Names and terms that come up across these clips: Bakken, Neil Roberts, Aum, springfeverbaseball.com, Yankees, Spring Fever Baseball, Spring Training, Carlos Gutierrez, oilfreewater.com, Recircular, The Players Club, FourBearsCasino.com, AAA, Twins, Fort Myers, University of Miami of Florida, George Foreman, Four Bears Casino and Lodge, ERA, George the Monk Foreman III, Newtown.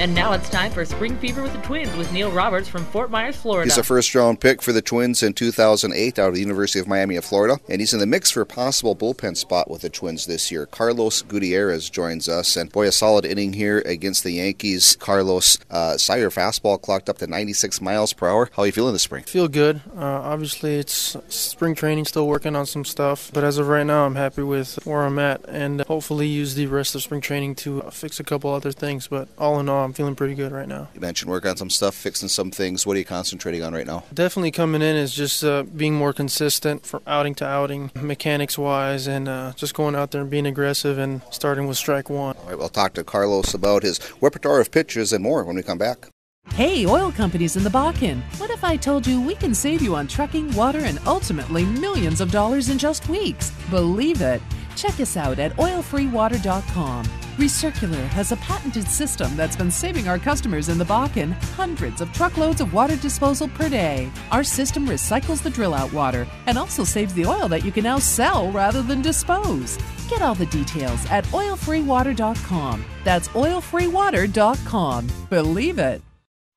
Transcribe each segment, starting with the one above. And now it's time for Spring Fever with the Twins with Neil Roberts from Fort Myers, Florida. He's a first-round pick for the Twins in 2008 out of the University of Miami of Florida, and he's in the mix for a possible bullpen spot with the Twins this year. Carlos Gutierrez joins us, and boy, a solid inning here against the Yankees. Carlos, saw your fastball clocked up to 96 miles per hour. How are you feeling this spring? Feel good. Obviously, it's spring training, still working on some stuff, but as of right now, I'm happy with where I'm at, and hopefully use the rest of spring training to fix a couple other things, but all in all, I'm feeling pretty good right now. You mentioned working on some stuff, fixing some things. What are you concentrating on right now? Definitely coming in is just being more consistent from outing to outing, mechanics-wise, and just going out there and being aggressive and starting with strike one. All right, we'll talk to Carlos about his repertoire of pitches and more when we come back. Hey, oil companies in the Bakken, what if I told you we can save you on trucking, water, and ultimately millions of dollars in just weeks? Believe it. Check us out at oilfreewater.com. Recircular has a patented system that's been saving our customers in the Bakken hundreds of truckloads of water disposal per day. Our system recycles the drill-out water and also saves the oil that you can now sell rather than dispose. Get all the details at oilfreewater.com. That's oilfreewater.com. Believe it.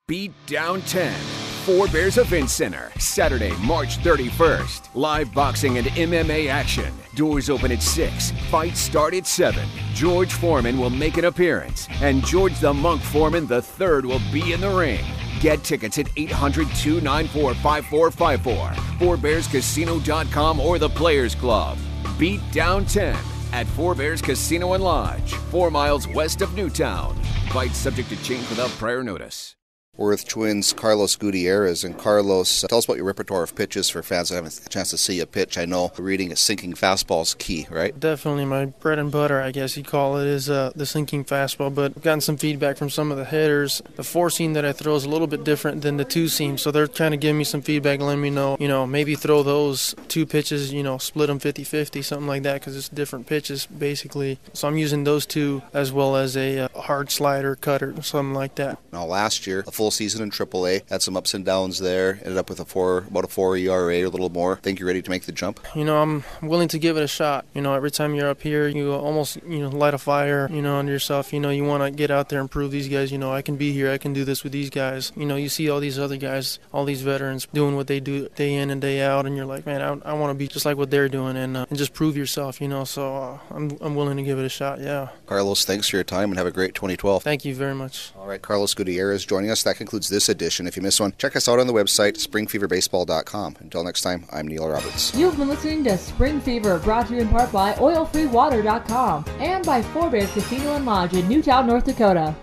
Beat Down 10. Four Bears Event Center, Saturday, March 31st. Live boxing and MMA action. Doors open at 6, fights start at 7. George Foreman will make an appearance, and George the Monk Foreman III will be in the ring. Get tickets at 800-294-5454, FourBearsCasino.com or The Players Club. Beat Down 10 at Four Bears Casino and Lodge, 4 miles west of Newtown. Fights subject to change without prior notice. We're with Twins Carlos Gutierrez. And Carlos, tell us about your repertoire of pitches for fans that haven't had a chance to see a pitch. I know reading a sinking fastball's key, right? Definitely. My bread and butter, I guess you'd call it, is the sinking fastball. But I've gotten some feedback from some of the hitters. The four-seam that I throw is a little bit different than the two-seam. So they're trying to give me some feedback, letting me know, maybe throw those two pitches, split them 50-50, something like that, because it's different pitches, basically. So I'm using those two as well as a hard slider, cutter, something like that. Now, last year, season in AAA, had some ups and downs there, ended up with about a four ERA, a little more. Think you're ready to make the jump? I'm willing to give it a shot. Every time you're up here, you almost, light a fire, under yourself. You want to get out there and prove these guys, I can be here, I can do this with these guys. You see all these other guys, all these veterans doing what they do day in and day out, and you're like, man, I want to be just like what they're doing and just prove yourself, So I'm willing to give it a shot, yeah. Carlos, thanks for your time and have a great 2012. Thank you very much. All right, Carlos Gutierrez joining us. That concludes this edition. If you missed one, check us out on the website, springfeverbaseball.com. Until next time, I'm Neil Roberts. You've been listening to Spring Fever, brought to you in part by oilfreewater.com and by Four Bears Casino and Lodge in Newtown, North Dakota.